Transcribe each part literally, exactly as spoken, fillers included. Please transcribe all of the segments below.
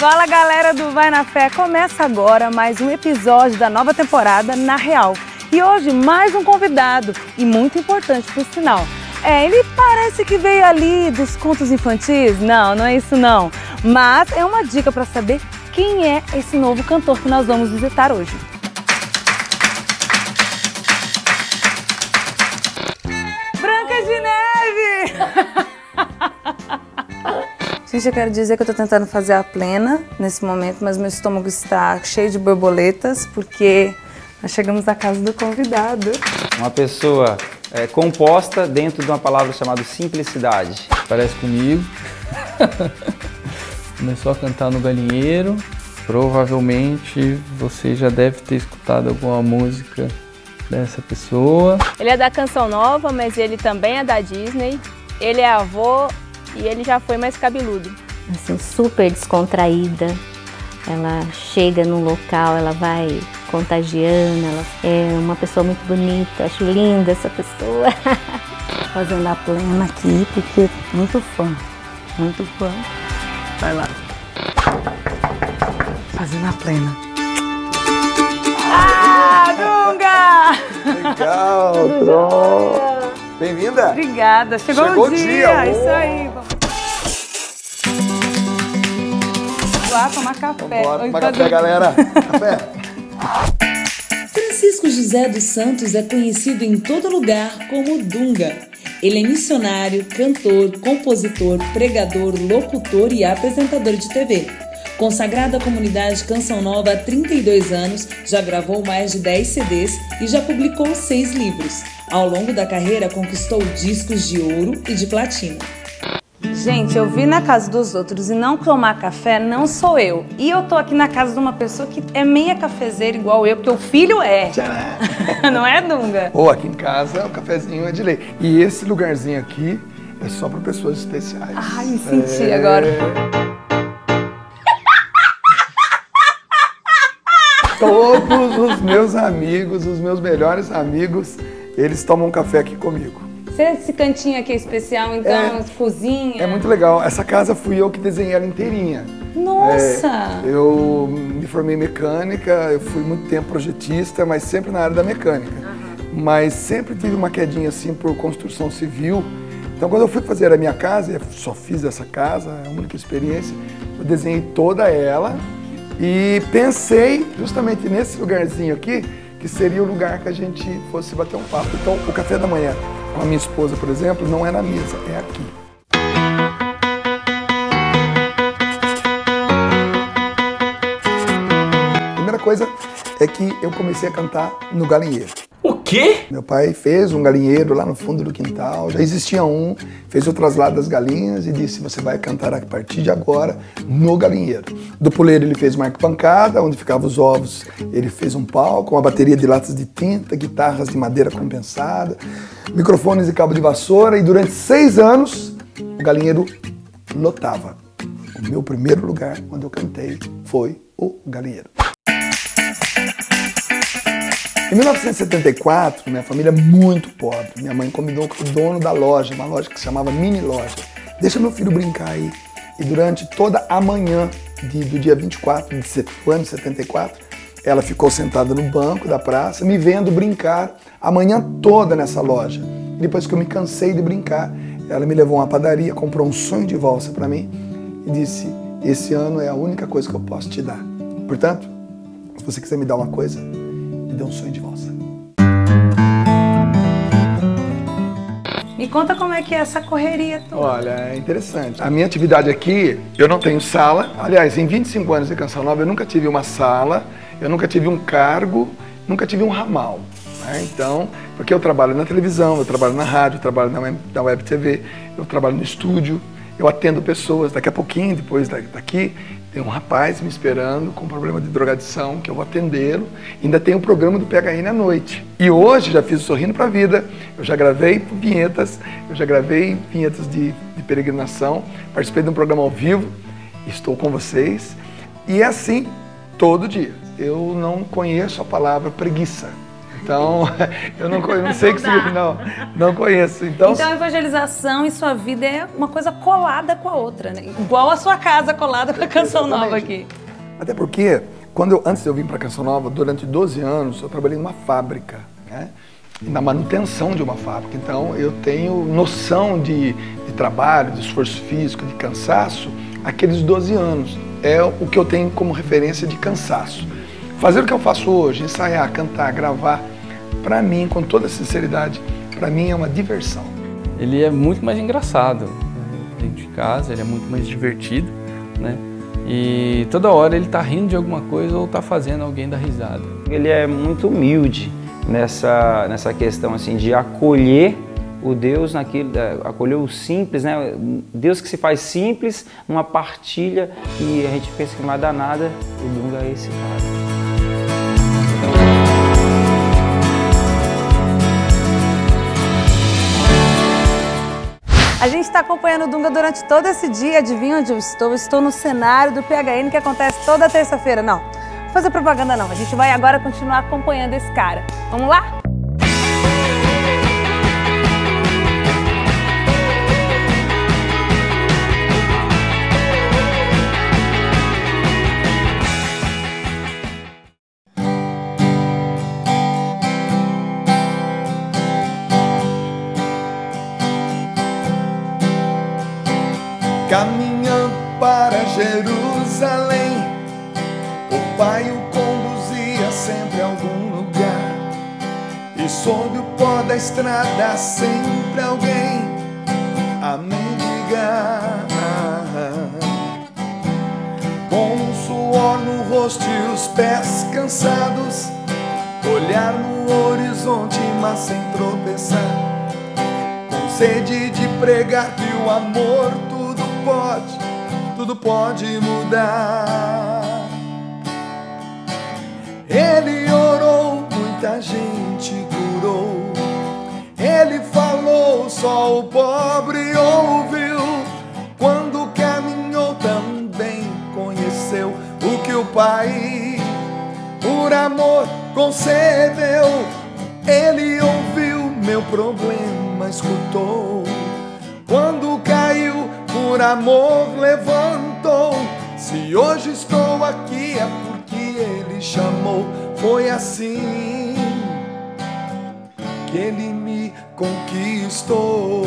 Fala galera do Vai Na Fé, começa agora mais um episódio da nova temporada Na Real. E hoje mais um convidado, e muito importante por sinal. É, ele parece que veio ali dos contos infantis, não, não é isso não. Mas é uma dica para saber quem é esse novo cantor que nós vamos visitar hoje. Branca de Neve! Gente, eu quero dizer que eu tô tentando fazer a plena nesse momento, mas meu estômago está cheio de borboletas, porque nós chegamos à casa do convidado. Uma pessoa é, composta dentro de uma palavra chamada simplicidade. Parece comigo. Começou a cantar no galinheiro. Provavelmente você já deve ter escutado alguma música dessa pessoa. Ele é da Canção Nova, mas ele também é da Disney. Ele é avô. E ele já foi mais cabeludo. Assim, super descontraída. Ela chega no local, ela vai contagiando. Ela é uma pessoa muito bonita. Acho linda essa pessoa. Fazendo a plena aqui, porque muito fã. Muito fã. Vai lá. Fazendo a plena. Ah, Dunga! Legal, pronto. Bem-vinda! Obrigada! Chegou, Chegou o dia! dia. Isso aí! Vamos lá tomar café. Vambora, tomar café, galera! Café! Francisco José dos Santos é conhecido em todo lugar como Dunga. Ele é missionário, cantor, compositor, pregador, locutor e apresentador de T V. Consagrado à comunidade Canção Nova há trinta e dois anos, já gravou mais de dez C Dês e já publicou seis livros. Ao longo da carreira, conquistou discos de ouro e de platina. Gente, eu vi na casa dos outros e não tomar café não sou eu. E eu tô aqui na casa de uma pessoa que é meia cafezeira igual eu, porque o filho é. Não é, Dunga? Ou aqui em casa, o cafezinho é de lei. E esse lugarzinho aqui é só para pessoas especiais. Ai, me senti é... agora. Todos os meus amigos, os meus melhores amigos, eles tomam um café aqui comigo. Esse cantinho aqui é especial, então, é, cozinha... É muito legal. Essa casa fui eu que desenhei ela inteirinha. Nossa! É, eu me formei em mecânica, eu fui muito tempo projetista, mas sempre na área da mecânica. Uhum. Mas sempre tive uma quedinha, assim, por construção civil. Então, quando eu fui fazer a minha casa, eu só fiz essa casa, é a única experiência, eu desenhei toda ela e pensei justamente nesse lugarzinho aqui, que seria o lugar que a gente fosse bater um papo. Então, o café da manhã com a minha esposa, por exemplo, não é na mesa, é aqui. A primeira coisa é que eu comecei a cantar no galinheiro. O quê? Meu pai fez um galinheiro lá no fundo do quintal, já existia um, fez o traslado das galinhas e disse, você vai cantar a partir de agora no galinheiro. Do poleiro ele fez uma arquibancada, onde ficavam os ovos, ele fez um palco, uma bateria de latas de tinta, guitarras de madeira compensada, microfones e cabo de vassoura, e durante seis anos o galinheiro lotava. O meu primeiro lugar onde eu cantei foi o galinheiro. Em mil novecentos e setenta e quatro, minha família é muito pobre. Minha mãe convidou o dono da loja, uma loja que se chamava Mini Loja. Deixa meu filho brincar aí. E durante toda a manhã de, do dia vinte e quatro do ano de setenta e quatro, ela ficou sentada no banco da praça, me vendo brincar a manhã toda nessa loja. E depois que eu me cansei de brincar, ela me levou a uma padaria, comprou um sonho de valsa para mim e disse, esse ano é a única coisa que eu posso te dar. Portanto, se você quiser me dar uma coisa, me deu um sonho de valsa. Me conta como é que é essa correria toda. Olha, é interessante. A minha atividade aqui, eu não tenho sala. Aliás, em vinte e cinco anos de Canção Nova, eu nunca tive uma sala, eu nunca tive um cargo, nunca tive um ramal. Né? Então, porque eu trabalho na televisão, eu trabalho na rádio, eu trabalho na web T V, eu trabalho no estúdio, eu atendo pessoas. Daqui a pouquinho, depois daqui, tem um rapaz me esperando com problema de drogadição, que eu vou atendê-lo. Ainda tem o programa do P H N à noite. E hoje já fiz o Sorrindo para a Vida, eu já gravei vinhetas, eu já gravei vinhetas de, de peregrinação, participei de um programa ao vivo, estou com vocês. E é assim todo dia. Eu não conheço a palavra preguiça. Então, eu não, eu não sei não que significa, não, não conheço. Então, então, a evangelização e sua vida é uma coisa colada com a outra, né? Igual a sua casa colada com a Canção Nova aqui. Até porque, quando eu, antes de eu vir para a Canção Nova, durante doze anos, eu trabalhei numa fábrica, né? Na manutenção de uma fábrica. Então, eu tenho noção de, de trabalho, de esforço físico, de cansaço, aqueles doze anos. É o que eu tenho como referência de cansaço. Fazer o que eu faço hoje, ensaiar, cantar, gravar, para mim, com toda sinceridade, para mim é uma diversão. Ele é muito mais engraçado, né? Dentro de casa, ele é muito mais divertido, né? E toda hora ele tá rindo de alguma coisa ou tá fazendo alguém dar risada. Ele é muito humilde nessa, nessa questão assim, de acolher o Deus naquilo, acolheu o simples, né? Deus que se faz simples, uma partilha, e a gente pensa que não vai dar nada, o Dunga é esse cara. A gente está acompanhando o Dunga durante todo esse dia, adivinha onde eu estou? Eu estou no cenário do P H N que acontece toda terça-feira. Não, não vou fazer propaganda não, a gente vai agora continuar acompanhando esse cara. Vamos lá? Caminhando para Jerusalém, o Pai o conduzia sempre a algum lugar, e sob o pó da estrada sempre alguém a mendigar. Com o suor no rosto e os pés cansados, olhar no horizonte mas sem tropeçar, com sede de pregar que o amor pode, tudo pode mudar. Ele orou, muita gente curou. Ele falou, só o pobre ouviu. Quando caminhou também conheceu o que o Pai por amor concedeu. Ele ouviu, meu problema escutou. Quando caiu, por amor levantou. Se hoje estou aqui é porque Ele chamou. Foi assim que Ele me conquistou.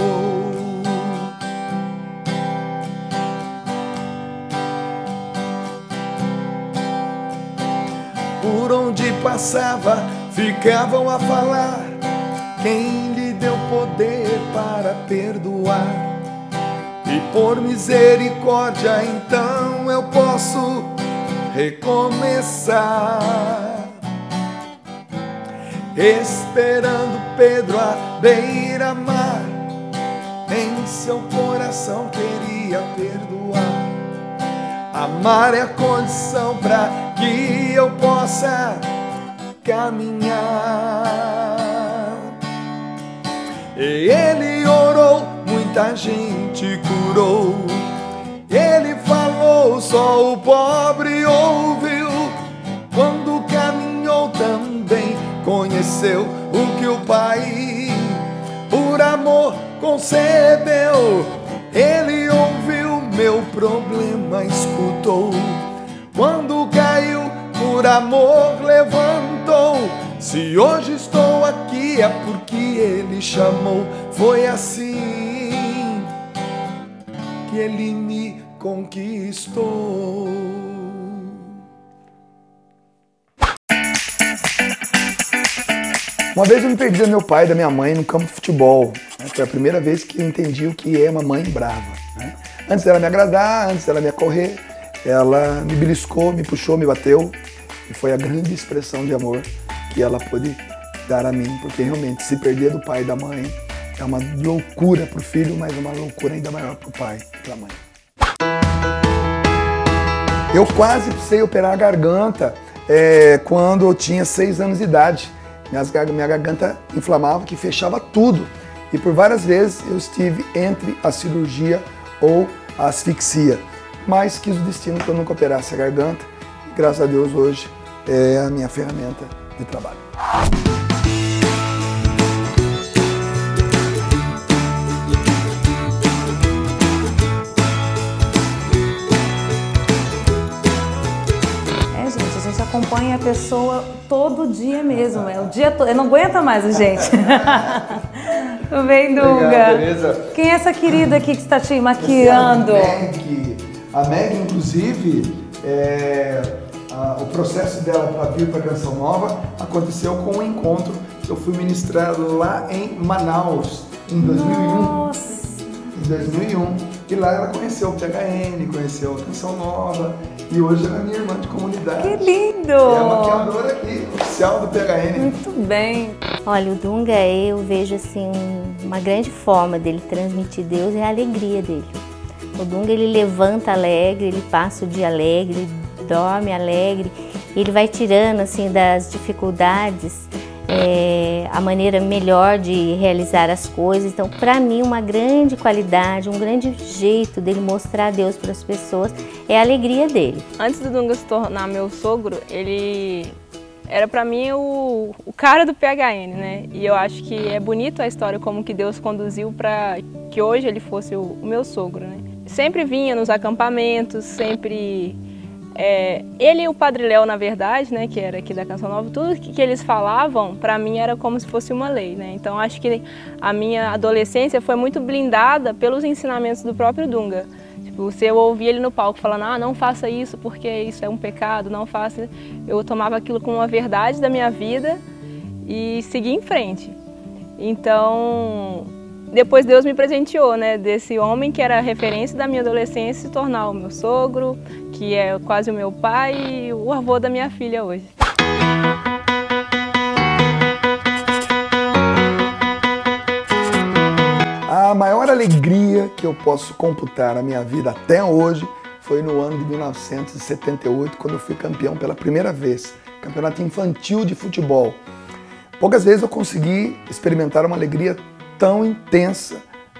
Por onde passava, ficavam a falar. Quem lhe deu poder para perdoar? E por misericórdia então eu posso recomeçar. Esperando Pedro à beira-mar, em seu coração queria perdoar. Amar é a condição para que eu possa caminhar. E ele orou, muita gente curou. Ele falou, só o pobre ouviu. Quando caminhou também conheceu o que o Pai por amor concedeu. Ele ouviu, meu problema escutou. Quando caiu, por amor levantou. Se hoje estou aqui é porque Ele chamou. Foi assim que Ele me conquistou. Uma vez eu me perdi do meu pai e da minha mãe no campo de futebol. Foi a primeira vez que eu entendi o que é uma mãe brava. Antes dela me agradar, antes dela me acorrer, ela me beliscou, me puxou, me bateu. E foi a grande expressão de amor que ela pôde dar a mim. Porque realmente se perder do pai e da mãe é uma loucura para o filho, mas uma loucura ainda maior para o pai e para a mãe. Eu quase precisei operar a garganta é, quando eu tinha seis anos de idade. Minhas, minha garganta inflamava, que fechava tudo. E por várias vezes eu estive entre a cirurgia ou a asfixia. Mas quis o destino que eu nunca operasse a garganta. E graças a Deus hoje é a minha ferramenta de trabalho. acompanha a pessoa todo dia mesmo, é o dia todo, eu não aguento mais, gente. Tudo bem, Dunga? Beleza. Quem é essa querida aqui que está te maquiando? É a Meg. A Meg, inclusive, é, a, o processo dela para vir para a Canção Nova aconteceu com um encontro que eu fui ministrar lá em Manaus, em dois mil e um. Nossa. Em dois mil e um. E lá ela conheceu o P H N, conheceu a Canção Nova e hoje ela é minha irmã de comunidade. Que lindo! É a maquiadora aqui, oficial do P H N. Muito bem! Olha, o Dunga, eu vejo assim uma grande forma dele transmitir Deus é a alegria dele. O Dunga, ele levanta alegre, ele passa o dia alegre, ele dorme alegre, ele vai tirando assim das dificuldades É, a maneira melhor de realizar as coisas. Então, para mim, uma grande qualidade, um grande jeito dele mostrar a Deus para as pessoas é a alegria dele. Antes do Dunga se tornar meu sogro, ele era para mim o, o cara do P H N, né? E eu acho que é bonito a história como que Deus conduziu para que hoje ele fosse o, o meu sogro, né? Sempre vinha nos acampamentos, sempre... É, ele e o Padre Léo, na verdade, né, que era aqui da Canção Nova, tudo que, que eles falavam, para mim era como se fosse uma lei, né? Então acho que a minha adolescência foi muito blindada pelos ensinamentos do próprio Dunga. Tipo, se eu ouvia ele no palco falando, ah, não faça isso porque isso é um pecado, não faça... Eu tomava aquilo como uma verdade da minha vida e seguia em frente. Então... Depois Deus me presenteou, né, desse homem que era a referência da minha adolescência se tornar o meu sogro, que é quase o meu pai e o avô da minha filha hoje. A maior alegria que eu posso computar na minha vida até hoje foi no ano de mil novecentos e setenta e oito, quando eu fui campeão pela primeira vez, campeonato infantil de futebol. Poucas vezes eu consegui experimentar uma alegria tão intensa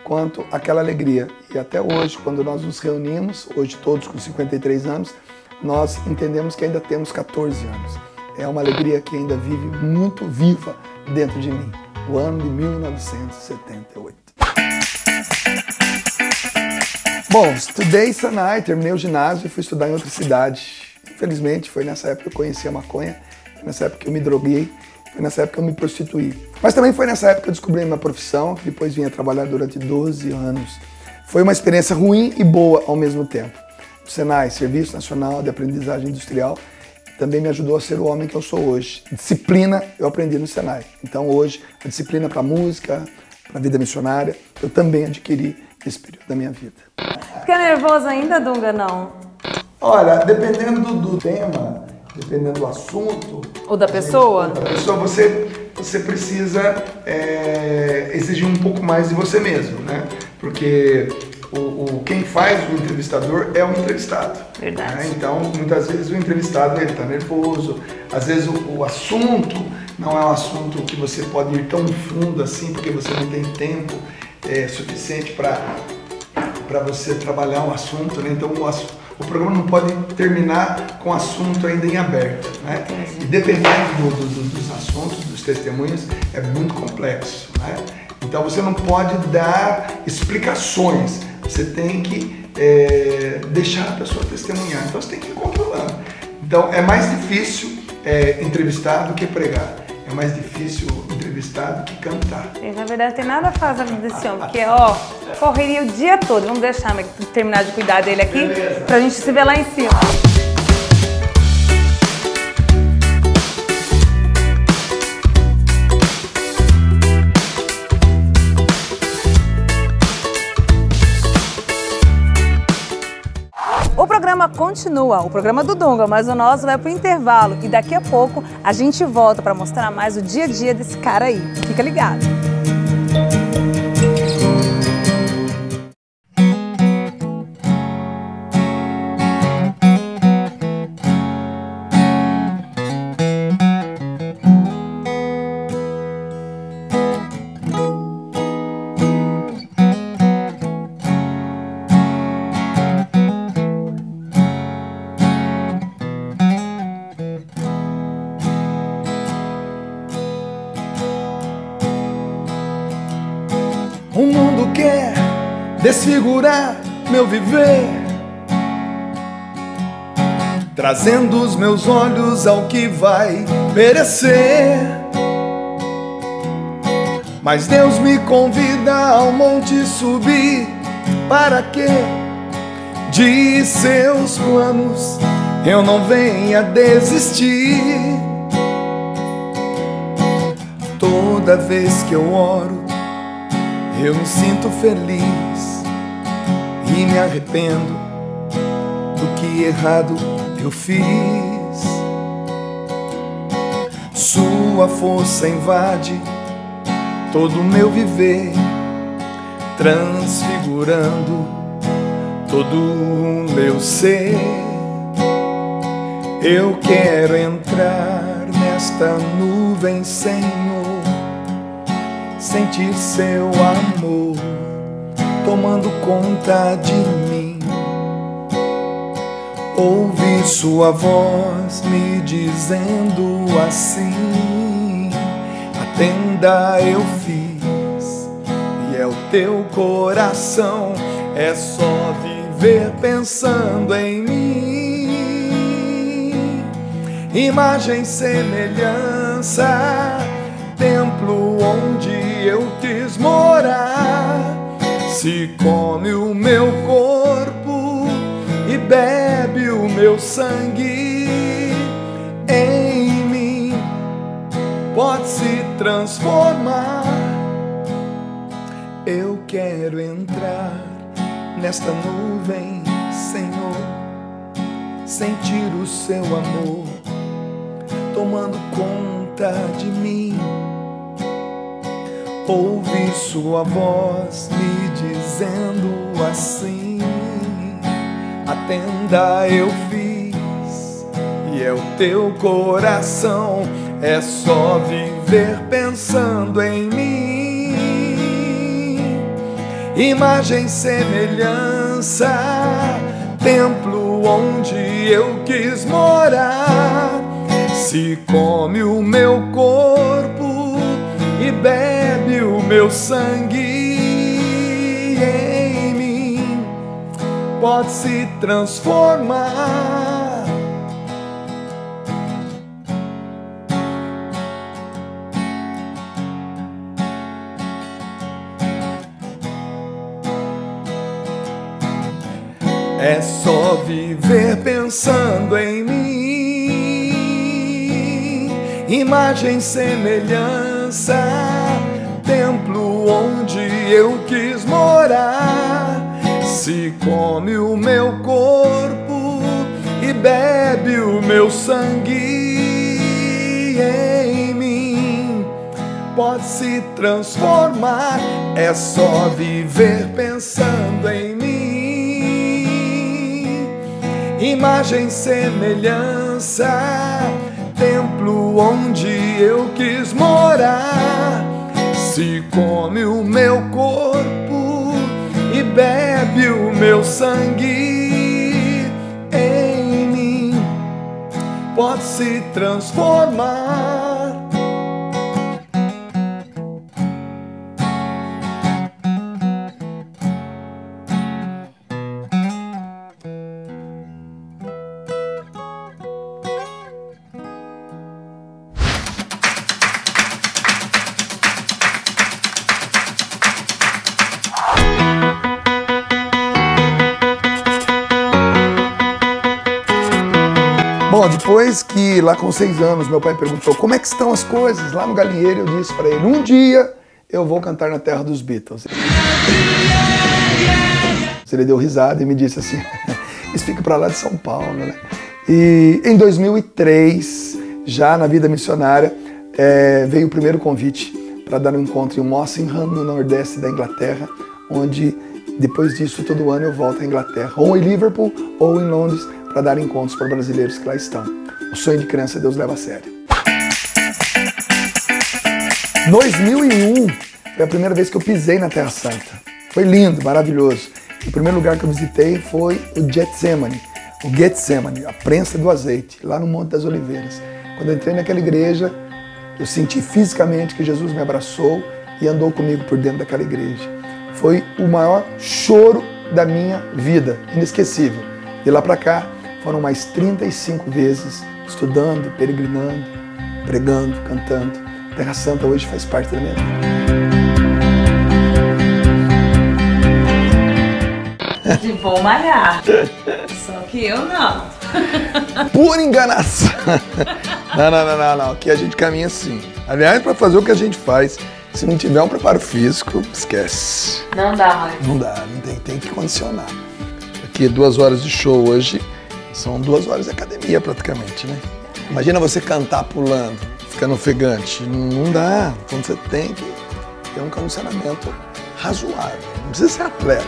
quanto aquela alegria. E até hoje, quando nós nos reunimos, hoje todos com cinquenta e três anos, nós entendemos que ainda temos catorze anos. É uma alegria que ainda vive muito viva dentro de mim. O ano de mil novecentos e setenta e oito. Bom, estudei Senai, terminei o ginásio e fui estudar em outra cidade. Infelizmente, foi nessa época que eu conheci a maconha, foi nessa época que eu me droguei, foi nessa época que eu me prostituí. Mas também foi nessa época que eu descobri a minha profissão, que depois vinha trabalhar durante doze anos. Foi uma experiência ruim e boa ao mesmo tempo. O Senai, Serviço Nacional de Aprendizagem Industrial, também me ajudou a ser o homem que eu sou hoje. Disciplina eu aprendi no Senai. Então hoje, a disciplina para música, para a vida missionária, eu também adquiri nesse período da minha vida. Fica nervoso ainda, Dunga, não? Olha, dependendo do tema, dependendo do assunto... Ou da pessoa? Da pessoa, você... você precisa é, exigir um pouco mais de você mesmo, né? Porque o, o, quem faz o entrevistador é o entrevistado. Verdade. Né? Então, muitas vezes o entrevistado está nervoso, às vezes o, o assunto não é um assunto que você pode ir tão fundo assim, porque você não tem tempo é, suficiente para você trabalhar um assunto, né? Então, o assunto... O programa não pode terminar com assunto ainda em aberto, né? E dependendo do, do, dos assuntos, dos testemunhos, é muito complexo, né? Então você não pode dar explicações, você tem que é, deixar a pessoa testemunhar, então você tem que ir controlando. Então é mais difícil é, entrevistar do que pregar, é mais difícil entrevistar do que cantar. Eu, na verdade, tem nada a fazer desse homem, porque ó, correria o dia todo. Vamos deixar terminar de cuidar dele aqui, beleza, pra gente se ver lá em cima. O programa continua, o programa do Dunga, mas o nosso vai pro intervalo e daqui a pouco a gente volta para mostrar mais o dia a dia desse cara aí. Fica ligado! Desfigurar meu viver, trazendo os meus olhos ao que vai perecer. Mas Deus me convida ao monte subir, para que de seus planos eu não venha desistir. Toda vez que eu oro, eu me sinto feliz e me arrependo do que errado eu fiz. Sua força invade todo o meu viver, transfigurando todo o meu ser. Eu quero entrar nesta nuvem, Senhor, sentir seu amor tomando conta de mim, ouvir sua voz me dizendo assim: a tenda eu fiz e é o teu coração, é só viver pensando em mim. Imagem, semelhança, templo onde eu quis morar, se come o meu corpo e bebe o meu sangue, em mim pode se transformar. Eu quero entrar nesta nuvem, Senhor, sentir o seu amor tomando conta de mim, ouvi sua voz me dizendo assim: a tenda eu fiz e é o teu coração, é só viver pensando em mim. Imagem, semelhança, templo onde eu quis morar, se come o meu corpo e bebe meu sangue, em mim pode se transformar. É só viver pensando em mim. Imagem, semelhança, templo onde eu quis morar, se come o meu corpo e bebe o meu sangue, em mim pode se transformar. É só viver pensando em mim. Imagem, semelhança, templo onde eu quis morar, se come o meu corpo e bebe o meu sangue, em mim pode se transformar. Depois que, lá com seis anos, meu pai perguntou como é que estão as coisas lá no galinheiro, eu disse pra ele: um dia eu vou cantar na terra dos Beatles. Ele deu risada e me disse assim: isso fica pra lá de São Paulo, né? E em dois mil e três, já na vida missionária, é, veio o primeiro convite para dar um encontro em Mossingham, no nordeste da Inglaterra, onde depois disso todo ano eu volto à Inglaterra, ou em Liverpool ou em Londres, para dar encontros para brasileiros que lá estão. O sonho de criança Deus leva a sério. dois mil e um foi a primeira vez que eu pisei na Terra Santa. Foi lindo, maravilhoso. O primeiro lugar que eu visitei foi o Getsemane, o Getsemane, a prensa do azeite, lá no Monte das Oliveiras. Quando eu entrei naquela igreja, eu senti fisicamente que Jesus me abraçou e andou comigo por dentro daquela igreja. Foi o maior choro da minha vida, inesquecível. De lá para cá, Foram mais trinta e cinco vezes estudando, peregrinando, pregando, cantando. Terra Santa hoje faz parte da minha vida. De bom malhar. Só que eu não. Por enganação. Não, não, não, não, não. Aqui a gente caminha assim. Aliás, para fazer o que a gente faz, se não tiver um preparo físico, esquece. Não dá mais. Não dá, não tem, tem que condicionar. Aqui, duas horas de show hoje, são duas horas de academia praticamente, né? Imagina você cantar pulando, ficando ofegante. Não dá. Então você tem que ter um condicionamento razoável. Não precisa ser atleta.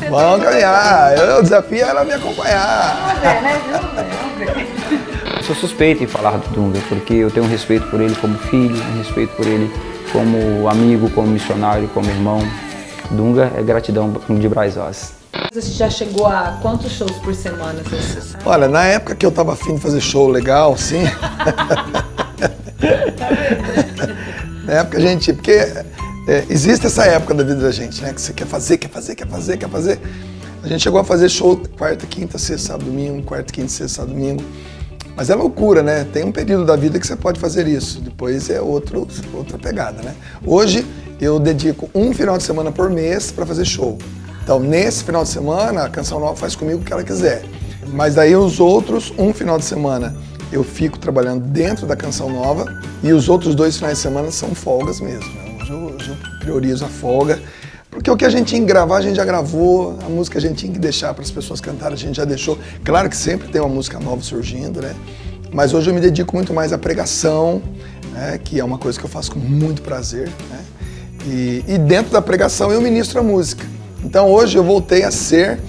Você vamos caminhar. O desafio é ela me acompanhar. Vamos ver, né? Vamos ver, vamos ver. Eu sou suspeito em falar do Dunga, porque eu tenho um respeito por ele como filho, um respeito por ele como amigo, como missionário, como irmão. Dunga é gratidão de Brasóis. Você já chegou a quantos shows por semana? Você Olha, na época que eu tava afim de fazer show legal, sim. Na época, gente, porque é, existe essa época da vida da gente, né? Que você quer fazer, quer fazer, quer fazer, quer fazer. A gente chegou a fazer show quarta, quinta, sexta, sábado, domingo, quarta, quinta, sexta, sábado, domingo. Mas é loucura, né? Tem um período da vida que você pode fazer isso. Depois é outro, outra pegada, né? Hoje eu dedico um final de semana por mês para fazer show. Então, nesse final de semana, a Canção Nova faz comigo o que ela quiser. Mas daí os outros, um final de semana, eu fico trabalhando dentro da Canção Nova e os outros dois finais de semana são folgas mesmo. Hoje eu, hoje eu priorizo a folga, porque o que a gente tinha que gravar, a gente já gravou, a música a gente tinha que deixar para as pessoas cantarem, a gente já deixou. Claro que sempre tem uma música nova surgindo, né? Mas hoje eu me dedico muito mais à pregação, né? Que é uma coisa que eu faço com muito prazer, né? E, e dentro da pregação eu ministro a música. Então hoje eu voltei a ser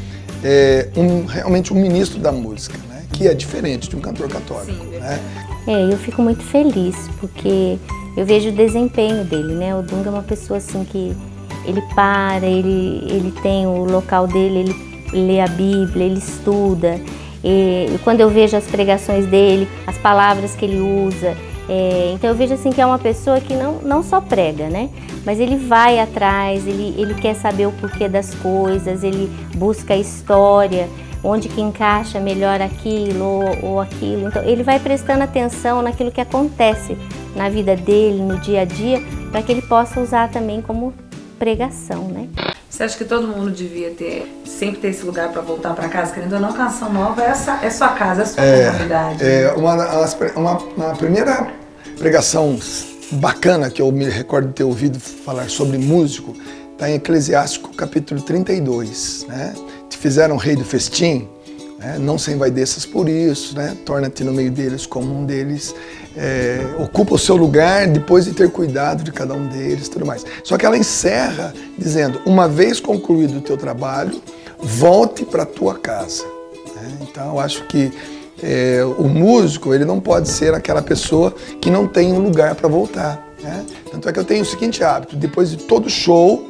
é, um, realmente um ministro da música, né? Que é diferente de um cantor católico. Sim, né? É, eu fico muito feliz porque eu vejo o desempenho dele, né? O Dunga é uma pessoa assim que ele para, ele, ele tem o local dele, ele lê a Bíblia, ele estuda. E quando eu vejo as pregações dele, as palavras que ele usa, é, então eu vejo assim que é uma pessoa que não, não só prega, né? Mas ele vai atrás, ele, ele quer saber o porquê das coisas, ele busca a história, onde que encaixa melhor aquilo ou, ou aquilo. Então ele vai prestando atenção naquilo que acontece na vida dele, no dia a dia, para que ele possa usar também como pregação, né? Você acha que todo mundo devia ter, sempre ter esse lugar para voltar para casa? Querendo ou não, Canção Nova é, essa, é sua casa, é sua é, comunidade. É, uma, uma, uma primeira pregação bacana que eu me recordo de ter ouvido falar sobre músico, está em Eclesiástico capítulo trinta e dois, né? Te fizeram rei do festim, né? Não se envaideças por isso, né? Torna-te no meio deles como um deles, é, ocupa o seu lugar depois de ter cuidado de cada um deles, tudo mais. Só que ela encerra dizendo, uma vez concluído o teu trabalho, volte para a tua casa. Né? Então eu acho que É, o músico, ele não pode ser aquela pessoa que não tem um lugar para voltar, né? Tanto é que eu tenho o seguinte hábito, depois de todo show,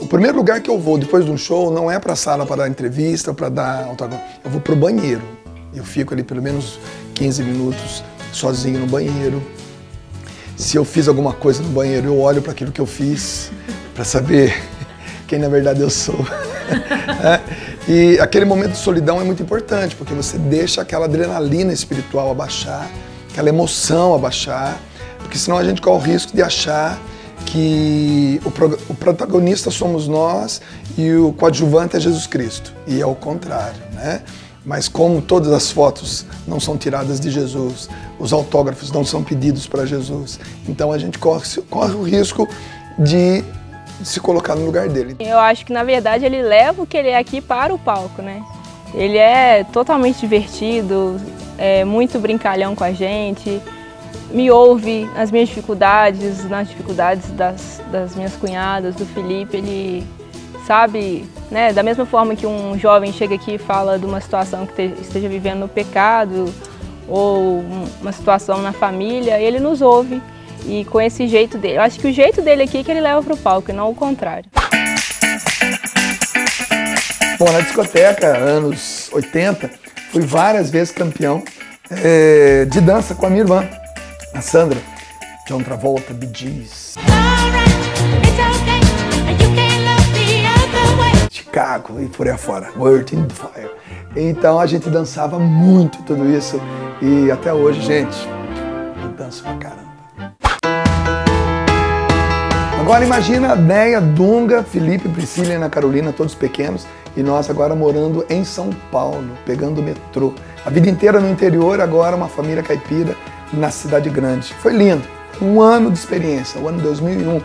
o primeiro lugar que eu vou depois de um show não é para a sala para dar entrevista, para dar autógrafo, eu vou pro banheiro. Eu fico ali pelo menos quinze minutos sozinho no banheiro. Se eu fiz alguma coisa no banheiro, eu olho para aquilo que eu fiz, para saber quem na verdade eu sou. É, e aquele momento de solidão é muito importante, porque você deixa aquela adrenalina espiritual abaixar, aquela emoção abaixar, porque senão a gente corre o risco de achar que o, pro, o protagonista somos nós e o coadjuvante é Jesus Cristo, e é o contrário, né? Mas como todas as fotos não são tiradas de Jesus, os autógrafos não são pedidos para Jesus, então a gente corre, corre o risco de se colocar no lugar dele. Eu acho que, na verdade, ele leva o que ele é aqui para o palco, né? Ele é totalmente divertido, é muito brincalhão com a gente, me ouve nas minhas dificuldades, nas dificuldades das, das minhas cunhadas, do Felipe, ele sabe, né? Da mesma forma que um jovem chega aqui e fala de uma situação que esteja vivendo no pecado ou uma situação na família, ele nos ouve. E com esse jeito dele, eu acho que o jeito dele aqui é que ele leva pro palco, e não o contrário. Bom, na discoteca, anos oitenta, fui várias vezes campeão é, de dança com a minha irmã, a Sandra. John Travolta, Bee Gees. Chicago e por aí fora. World in Fire. Então a gente dançava muito tudo isso e até hoje, gente, eu danço pra caramba. Agora imagina a Déia, Dunga, Felipe, Priscila e Ana Carolina, todos pequenos, e nós agora morando em São Paulo, pegando o metrô. A vida inteira no interior, agora uma família caipira na cidade grande. Foi lindo, um ano de experiência, o ano dois mil e um.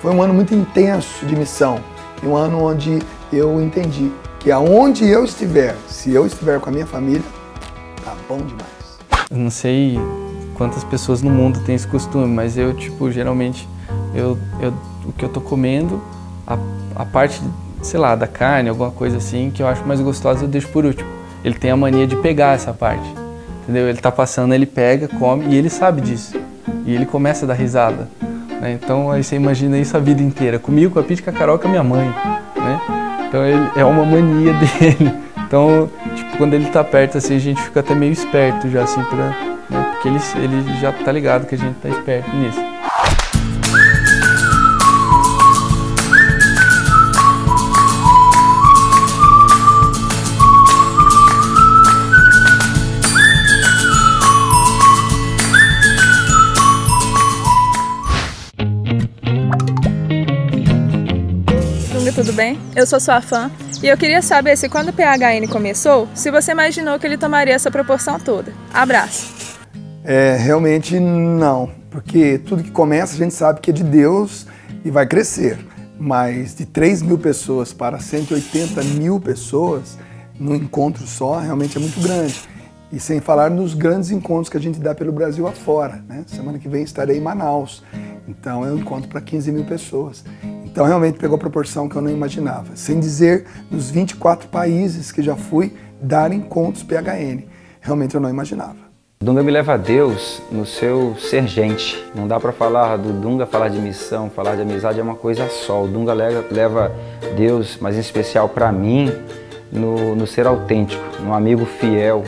Foi um ano muito intenso de missão, e um ano onde eu entendi que aonde eu estiver, se eu estiver com a minha família, tá bom demais. Eu não sei quantas pessoas no mundo têm esse costume, mas eu, tipo, geralmente, eu, eu, o que eu tô comendo, a, a parte, sei lá, da carne, alguma coisa assim, que eu acho mais gostosa, eu deixo por último. Ele tem a mania de pegar essa parte, entendeu? Ele tá passando, ele pega, come, e ele sabe disso. E ele começa a dar risada, né? Então, aí você imagina isso a vida inteira. Comigo, com a Pete, com a Carol, com a minha mãe, né? Então ele, é uma mania dele. Então, tipo, quando ele tá perto, assim, a gente fica até meio esperto já, assim, pra, né? Porque ele, ele já tá ligado que a gente tá esperto nisso. Tudo bem? Eu sou sua fã e eu queria saber se quando o P H N começou, se você imaginou que ele tomaria essa proporção toda. Abraço! É, realmente não, porque tudo que começa a gente sabe que é de Deus e vai crescer, mas de três mil pessoas para cento e oitenta mil pessoas num encontro só realmente é muito grande. E sem falar nos grandes encontros que a gente dá pelo Brasil afora, né? Semana que vem estarei em Manaus, então é um encontro para quinze mil pessoas. Então, realmente pegou a proporção que eu não imaginava. Sem dizer, nos vinte e quatro países que já fui dar encontros P H N. Realmente eu não imaginava. Dunga me leva a Deus no seu ser gente. Não dá para falar do Dunga, falar de missão, falar de amizade, é uma coisa só. O Dunga leva Deus, mas em especial para mim, no, no ser autêntico, um amigo fiel,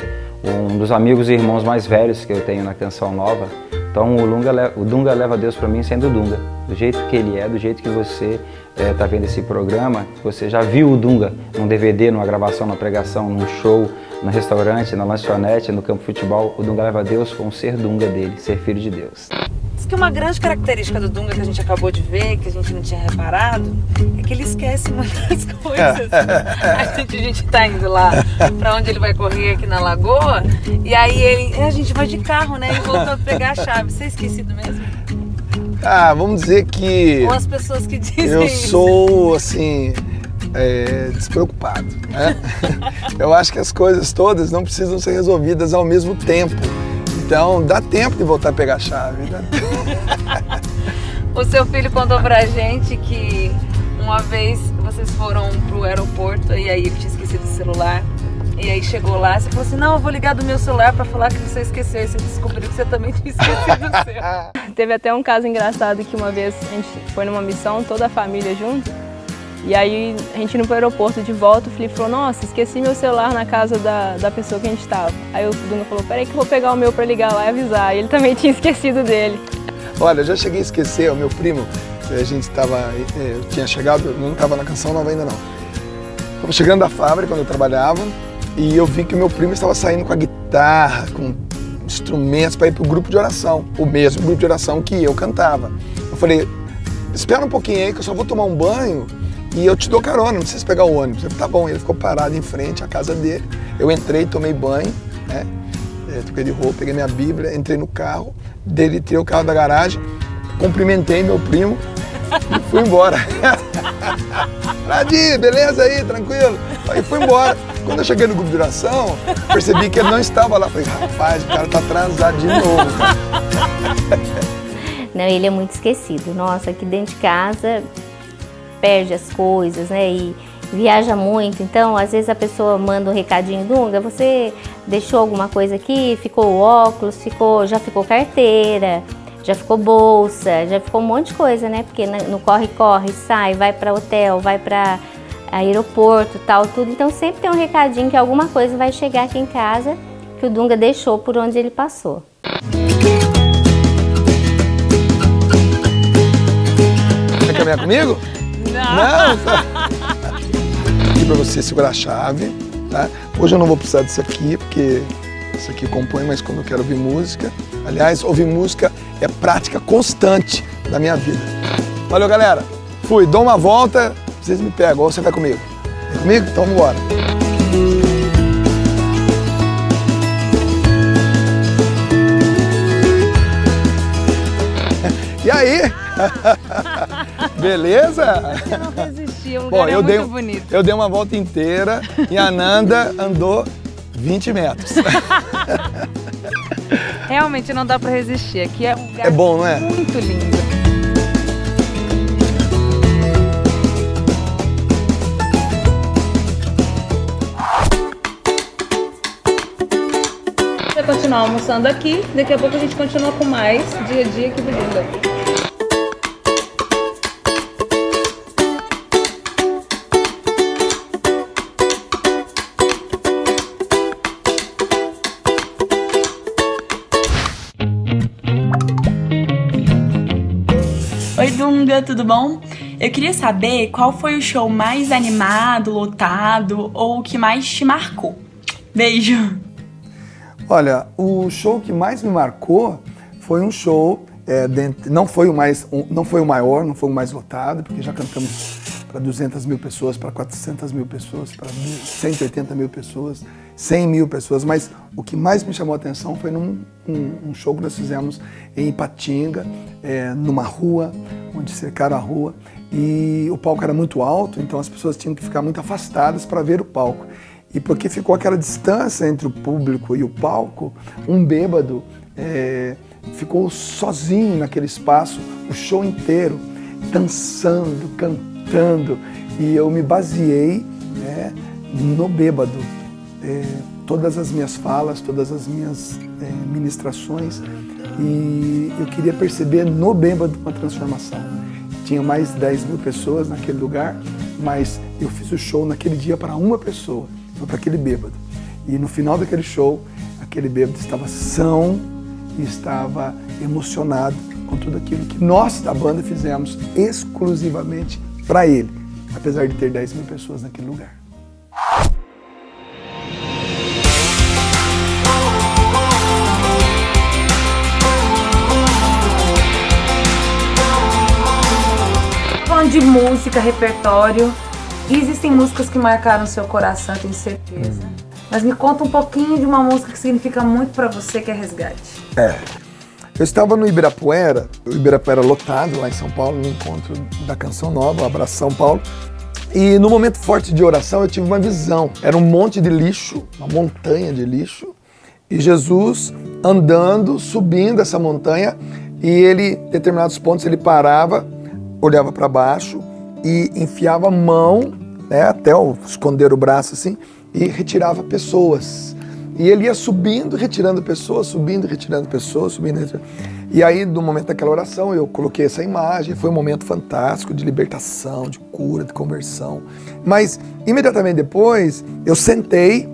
um dos amigos e irmãos mais velhos que eu tenho na Canção Nova. Então o Dunga, o Dunga leva Deus para mim sendo o Dunga, do jeito que ele é, do jeito que você está é, vendo esse programa, você já viu o Dunga num D V D, numa gravação, numa pregação, num show, no restaurante, na lanchonete, no campo de futebol, o Dunga leva Deus com o ser Dunga dele, ser filho de Deus. Diz que uma grande característica do Dunga que a gente acabou de ver, que a gente não tinha reparado, é que ele esquece muitas coisas. A gente, a gente tá indo lá para onde ele vai correr aqui na lagoa, e aí ele, a gente vai de carro, né, e voltou a pegar a chave. Você é esquecido mesmo? Ah, vamos dizer que... Ou as pessoas que dizem eu sou, assim, é, despreocupado, né? Eu acho que as coisas todas não precisam ser resolvidas ao mesmo tempo. Então, dá tempo de voltar a pegar a chave. Né? O seu filho contou pra gente que uma vez vocês foram pro aeroporto e aí ele tinha esquecido o celular. E aí chegou lá, você falou assim, não, eu vou ligar do meu celular pra falar que você esqueceu. E você descobriu que você também tinha esquecido o seu. Teve até um caso engraçado que uma vez a gente foi numa missão, toda a família junto. E aí a gente indo pro aeroporto de volta, o Felipe falou, nossa, esqueci meu celular na casa da, da pessoa que a gente tava. Aí o Dunga falou, peraí que eu vou pegar o meu pra ligar lá e avisar. E ele também tinha esquecido dele. Olha, eu já cheguei a esquecer, o meu primo, a gente tava, eu tinha chegado, não tava na Canção Nova ainda não. Tava chegando da fábrica onde eu trabalhava, e eu vi que meu primo estava saindo com a guitarra, com instrumentos para ir para o grupo de oração, o mesmo grupo de oração que eu cantava. Eu falei, espera um pouquinho aí que eu só vou tomar um banho e eu te dou carona, não precisa pegar o ônibus. Eu falei, tá bom, ele ficou parado em frente à casa dele. Eu entrei, tomei banho, né? Eu troquei de roupa, peguei minha Bíblia, entrei no carro, dele tirei o carro da garagem, cumprimentei meu primo e fui embora. Radinho, beleza aí, tranquilo? Aí fui embora. Quando eu cheguei no grupo de oração, percebi que ele não estava lá. Falei, rapaz, o cara tá atrasado de novo. Cara. Não, ele é muito esquecido. Nossa, aqui dentro de casa perde as coisas, né? E viaja muito. Então, às vezes a pessoa manda um recadinho, Dunga, você deixou alguma coisa aqui? Ficou óculos, ficou, já ficou carteira. Já ficou bolsa, já ficou um monte de coisa, né? Porque no corre-corre, sai, vai para hotel, vai para aeroporto, tal, tudo. Então sempre tem um recadinho que alguma coisa vai chegar aqui em casa que o Dunga deixou por onde ele passou. Quer caminhar comigo? Não! Não. para você segurar a chave, tá? Hoje eu não vou precisar disso aqui, porque isso aqui compõe, mas quando eu quero ouvir música... Aliás, ouvir música é prática constante da minha vida. Valeu, galera. Fui, dou uma volta, vocês me pegam, ou você vai comigo. Vai comigo? Então vamos embora. E aí? Beleza? Eu não resisti, o lugar Bom, é eu muito dei, bonito. Eu dei uma volta inteira e a Nanda andou vinte metros. Realmente não dá pra resistir, aqui é um lugar é bom, não é? Muito lindo. Vou continuar almoçando aqui, daqui a pouco a gente continua com mais dia a dia aqui do Dunga. Oi, Dunga, tudo bom? Eu queria saber qual foi o show mais animado, lotado ou o que mais te marcou. Beijo! Olha, o show que mais me marcou foi um show, é, dentro, não, foi o mais, um, não foi o maior, não foi o mais lotado, porque já cantamos para duzentas mil pessoas, para quatrocentas mil pessoas, para cento e oitenta mil pessoas, cem mil pessoas, mas o que mais me chamou a atenção foi num um, um show que nós fizemos em Ipatinga, é, numa rua, onde cercaram a rua, e o palco era muito alto, então as pessoas tinham que ficar muito afastadas para ver o palco. E porque ficou aquela distância entre o público e o palco, um bêbado é, ficou sozinho naquele espaço o show inteiro, dançando, cantando, e eu me baseei, né, no bêbado. É, todas as minhas falas, todas as minhas é, ministrações, e eu queria perceber no bêbado uma transformação. Tinha mais de dez mil pessoas naquele lugar, mas eu fiz o show naquele dia para uma pessoa, foi para aquele bêbado. E no final daquele show, aquele bêbado estava são e estava emocionado com tudo aquilo que nós da banda fizemos exclusivamente para ele, apesar de ter dez mil pessoas naquele lugar. De música, repertório, existem músicas que marcaram seu coração, tenho certeza. Hum. Mas me conta um pouquinho de uma música que significa muito pra você, que é Resgate. É. Eu estava no Ibirapuera, o Ibirapuera lotado lá em São Paulo, no encontro da Canção Nova, um abraço São Paulo. E no momento forte de oração eu tive uma visão. Era um monte de lixo, uma montanha de lixo, e Jesus andando, subindo essa montanha, e ele, em determinados pontos, ele parava, olhava para baixo e enfiava a mão, né, até esconder o braço assim, e retirava pessoas. E ele ia subindo, retirando pessoas, subindo, retirando pessoas, subindo, retirando. E aí, no momento daquela oração, eu coloquei essa imagem, foi um momento fantástico de libertação, de cura, de conversão. Mas, imediatamente depois, eu sentei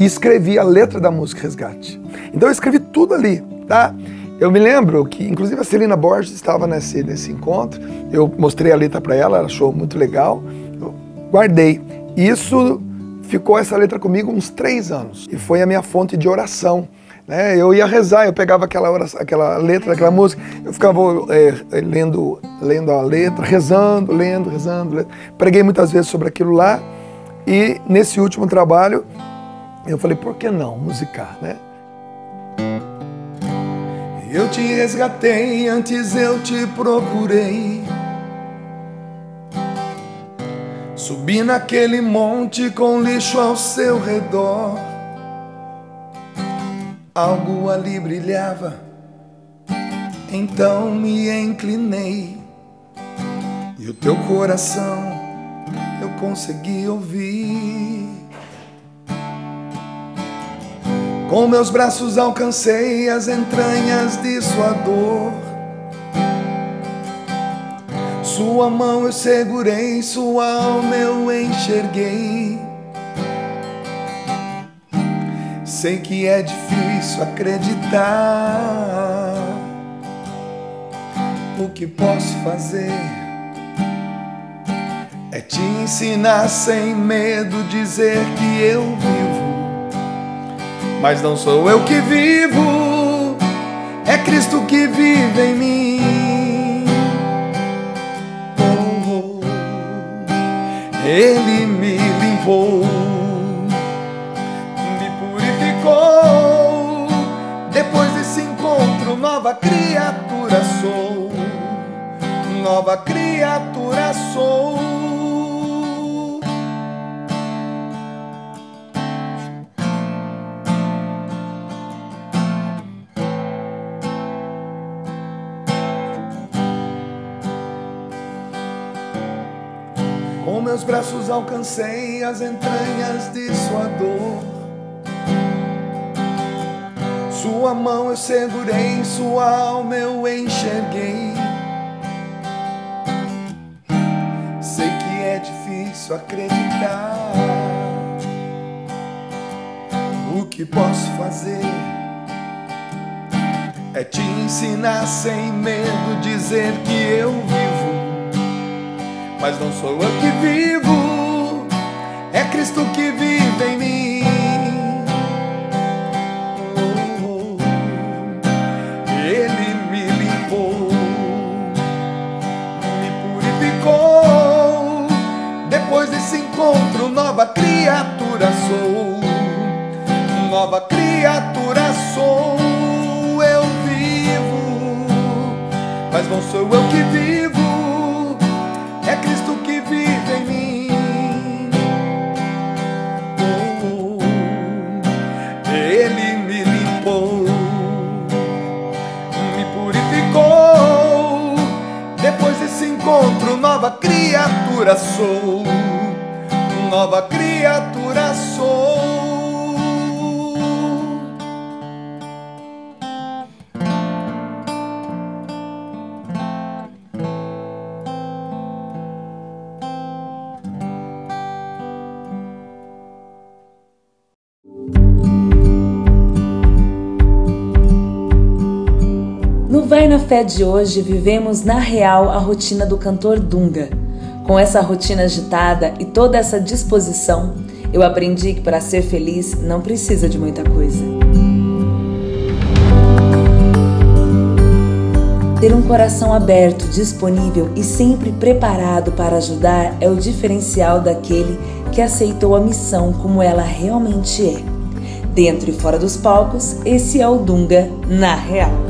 e escrevi a letra da música Resgate. Então eu escrevi tudo ali, tá? Eu me lembro que, inclusive, a Celina Borges estava nesse, nesse encontro, eu mostrei a letra para ela, ela achou muito legal, eu guardei. Isso, ficou essa letra comigo uns três anos, e foi a minha fonte de oração. Né? Eu ia rezar, eu pegava aquela, oração, aquela letra, aquela música, eu ficava é, lendo, lendo a letra, rezando, lendo, rezando, lendo. Preguei muitas vezes sobre aquilo lá, e nesse último trabalho, eu falei, por que não musicar, né? Eu te resgatei, antes eu te procurei. Subi naquele monte com lixo ao seu redor. Algo ali brilhava, então me inclinei. E o teu coração eu consegui ouvir. Com meus braços alcancei as entranhas de sua dor. Sua mão eu segurei, sua alma eu enxerguei. Sei que é difícil acreditar. O que posso fazer é te ensinar sem medo dizer que eu vivo, mas não sou eu que vivo, é Cristo que vive em mim. Oh, oh, Ele me limpou, me purificou, depois desse encontro nova criatura sou, nova criatura sou. Com meus braços alcancei as entranhas de sua dor, sua mão eu segurei, sua alma eu enxerguei. Sei que é difícil acreditar, o que posso fazer é te ensinar sem medo dizer que eu vivo, mas não sou eu que vivo, é Cristo que vive em mim. Oh, oh, Ele me limpou, me purificou, depois desse encontro nova criatura sou, nova criatura sou. Eu vivo, mas não sou eu que vivo, é Cristo que vive em mim. Oh, oh, Ele me limpou, me purificou, depois desse encontro nova criatura sou, nova criatura sou. Vai na Fé de hoje, vivemos na real a rotina do cantor Dunga. Com essa rotina agitada e toda essa disposição, eu aprendi que para ser feliz não precisa de muita coisa. Ter um coração aberto, disponível e sempre preparado para ajudar é o diferencial daquele que aceitou a missão como ela realmente é. Dentro e fora dos palcos, esse é o Dunga na real.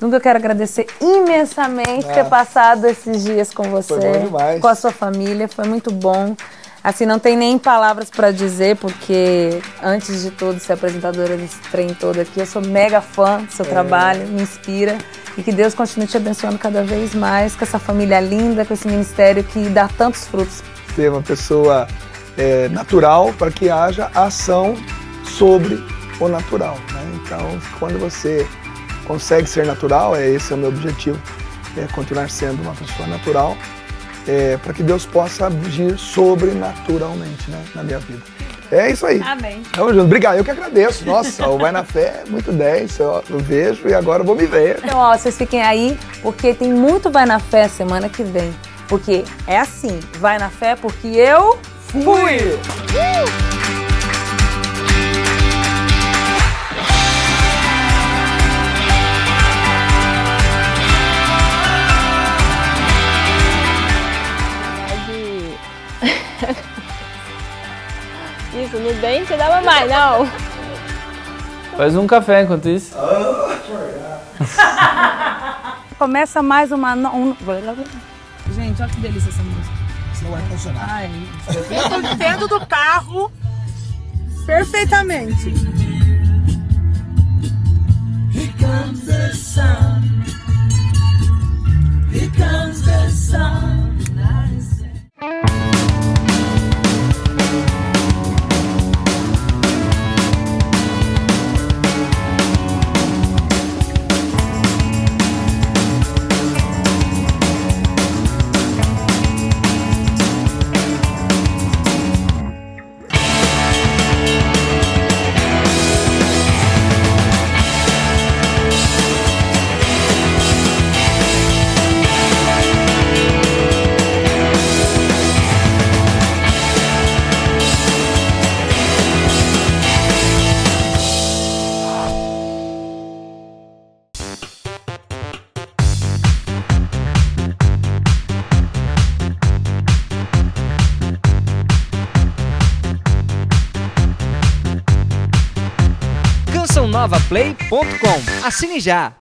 Dunga, eu quero agradecer imensamente ah, ter passado esses dias com você, foi bom demais. Com a sua família, foi muito bom. Assim, não tem nem palavras para dizer, porque antes de tudo, ser apresentadora desse trem todo aqui, eu sou mega fã do seu é. trabalho, me inspira. E que Deus continue te abençoando cada vez mais, com essa família linda, com esse ministério que dá tantos frutos. Ser uma pessoa é, natural, para que haja ação sobre o natural, né? Então, quando você consegue ser natural, é, esse é o meu objetivo, é continuar sendo uma pessoa natural, é, para que Deus possa agir sobrenaturalmente, né, na minha vida. É isso aí. Amém. Tamo junto. Obrigado, eu que agradeço. Nossa, o Vai na Fé é muito dez, eu, eu vejo e agora eu vou me ver. Então, ó, vocês fiquem aí, porque tem muito Vai na Fé semana que vem. Porque é assim, Vai na Fé porque eu fui! fui. Uh! Isso, no dente dava mais, não. Faz um café enquanto isso. Começa mais uma... Um... Gente, olha que delícia essa música. Seu ar-condicionado. Eu tô dentro do carro perfeitamente. Here comes the sun. Here comes the sun. canção nova play ponto com. Assine já!